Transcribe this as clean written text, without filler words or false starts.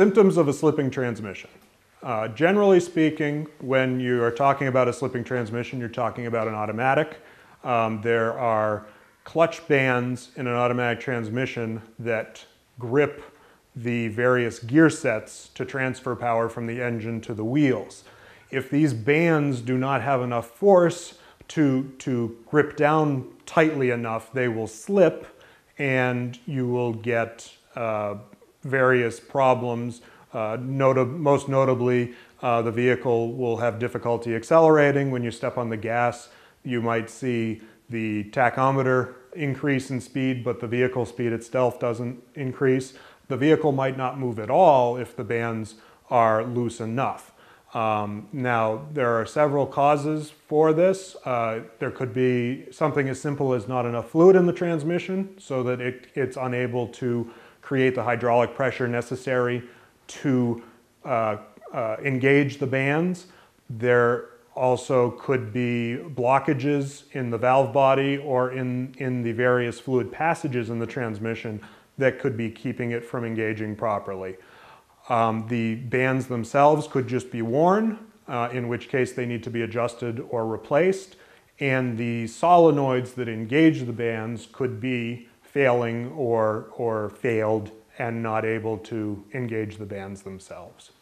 Symptoms of a slipping transmission. Generally speaking, when you are talking about a slipping transmission, you're talking about an automatic. There are clutch bands in an automatic transmission that grip the various gear sets to transfer power from the engine to the wheels. If these bands do not have enough force to grip down tightly enough, they will slip and you will get various problems. Most notably, the vehicle will have difficulty accelerating. When you step on the gas, you might see the tachometer increase in speed, but the vehicle speed itself doesn't increase. The vehicle might not move at all if the bands are loose enough. Now, there are several causes for this. There could be something as simple as not enough fluid in the transmission so that it's unable to create the hydraulic pressure necessary to engage the bands. There also could be blockages in the valve body or in the various fluid passages in the transmission that could be keeping it from engaging properly. The bands themselves could just be worn, in which case they need to be adjusted or replaced, and the solenoids that engage the bands could be failing or failed and not able to engage the bands themselves.